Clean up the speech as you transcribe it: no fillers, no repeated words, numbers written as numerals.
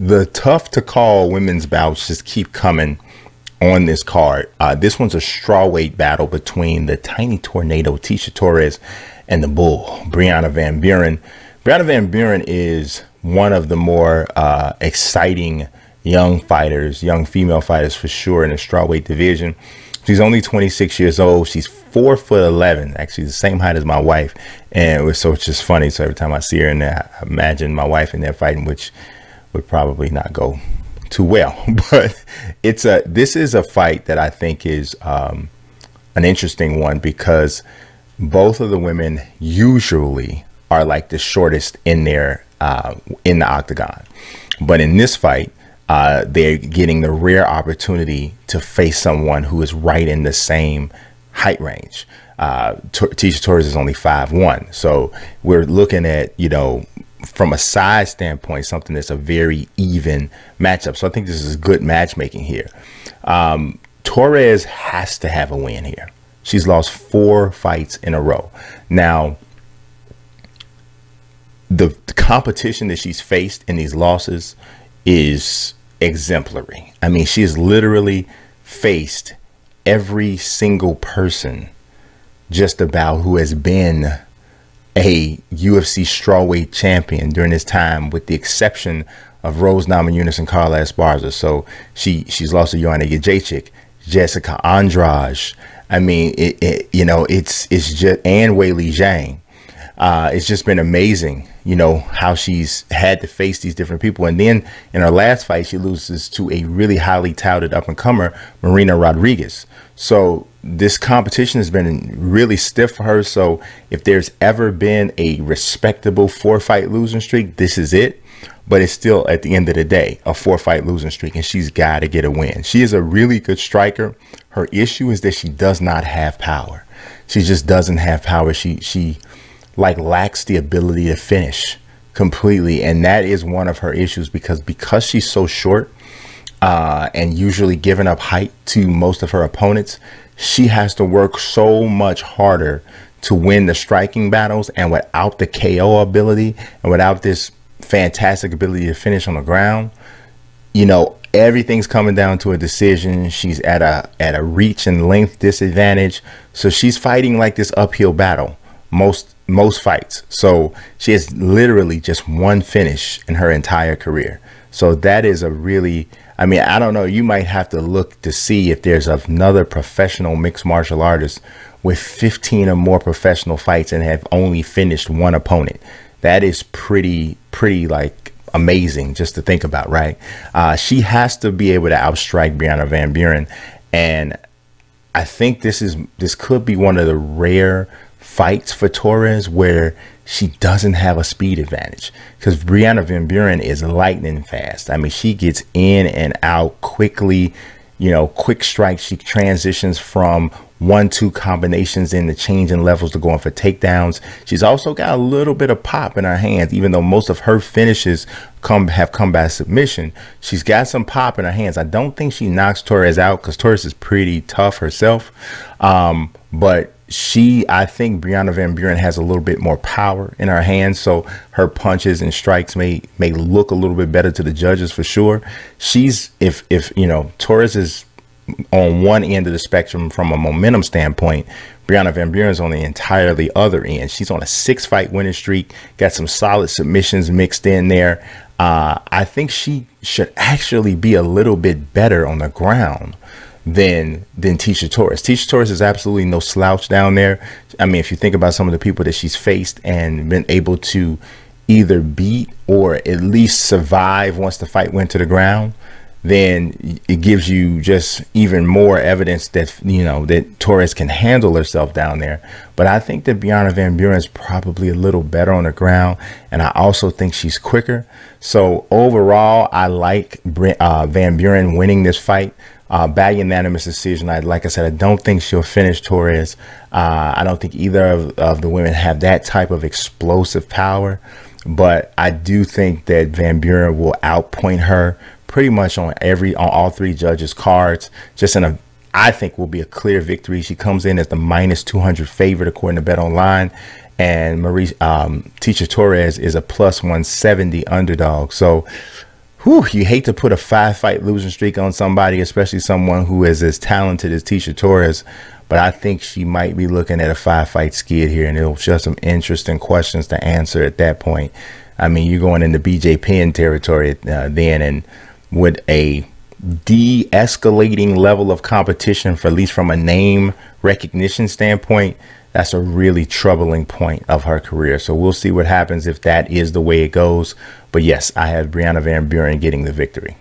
the tough to call women's bouts just keep coming on this card. This one's a strawweight battle between the tiny tornado Tecia Torres and the bull Brianna Van Buren. Brianna Van Buren is one of the more exciting young fighters, young female fighters for sure in the strawweight division. She's only 26 years old. She's 4'11", actually the same height as my wife, and it's just funny. So every time I see her in there, I imagine my wife in there fighting, which would probably not go too well. But it's a this is a fight that I think is an interesting one because both of the women usually are like the shortest in their in the octagon, but in this fight, they're getting the rare opportunity to face someone who is right in the same height range. Tecia Torres is only 5'1", so we're looking at, you know, from a size standpoint, something that's a very even matchup. So I think this is good matchmaking here. Torres has to have a win here. She's lost 4 fights in a row. Now, the competition that she's faced in these losses is exemplary. I mean, she has literally faced every single person just about who has been a UFC strawweight champion during this time, with the exception of Rose Namajunas and Carla Esparza. So she's lost to Joanna Jedlicz, Jessica Andrade. I mean, you know, it's just, and Wei Li Zhang. It's just been amazing, you know, how she's had to face these different people. And then in her last fight, she loses to a really highly touted up-and-comer, Marina Rodriguez. So this competition has been really stiff for her. So if there's ever been a respectable 4-fight losing streak, this is it. But it's still, at the end of the day, a 4-fight losing streak, and she's got to get a win. She is a really good striker. Her issue is that she does not have power. She just doesn't have power. She like lacks the ability to finish completely, and that is one of her issues because she's so short and usually giving up height to most of her opponents. She has to work so much harder to win the striking battles, and without the KO ability and without this fantastic ability to finish on the ground, you know, everything's coming down to a decision. She's at a reach and length disadvantage, so she's fighting like this uphill battle most fights. So she has literally just one finish in her entire career. So that is a really, I mean, I don't know, you might have to look to see if there's another professional mixed martial artist with 15 or more professional fights and have only finished one opponent. That is pretty like amazing just to think about, right? She has to be able to outstrike Brianna Van Buren, and I think this could be one of the rare fights for Torres where she doesn't have a speed advantage, because Brianna Van Buren is lightning fast. I mean, she gets in and out quickly, you know, quick strikes. She transitions from 1-2 combinations in the change in levels to going for takedowns. She's also got a little bit of pop in her hands, even though most of her finishes have come by submission. She's got some pop in her hands. I don't think she knocks Torres out because Torres is pretty tough herself, but I think Brianna Van Buren has a little bit more power in her hands, so her punches and strikes may look a little bit better to the judges for sure. She's, if you know, Torres is on one end of the spectrum from a momentum standpoint, Brianna Van Buren's on the entirely other end. She's on a 6-fight winning streak, got some solid submissions mixed in there. I think she should actually be a little bit better on the ground than Tecia Torres. Tecia Torres is absolutely no slouch down there. I mean, if you think about some of the people that she's faced and been able to either beat or at least survive once the fight went to the ground, then it gives you just even more evidence that, you know, that Torres can handle herself down there. But I think that Brianna Van Buren is probably a little better on the ground, and I also think she's quicker. So overall, I like Van Buren winning this fight by unanimous decision. Like I said, I don't think she'll finish Torres. I don't think either of the women have that type of explosive power, but I do think that Van Buren will outpoint her pretty much on all 3 judges' cards. Just in a, I think, will be a clear victory. She comes in as the -200 favorite according to BetOnline, and Tecia Torres is a +170 underdog. So Whew, you hate to put a 5-fight losing streak on somebody, especially someone who is as talented as Tecia Torres. But I think she might be looking at a 5-fight skid here, and it'll just some interesting questions to answer at that point. I mean, you're going into BJ Penn territory then, and with a de-escalating level of competition, for at least from a name recognition standpoint, that's a really troubling point of her career. So we'll see what happens if that is the way it goes. But yes, I have Brianna Van Buren getting the victory.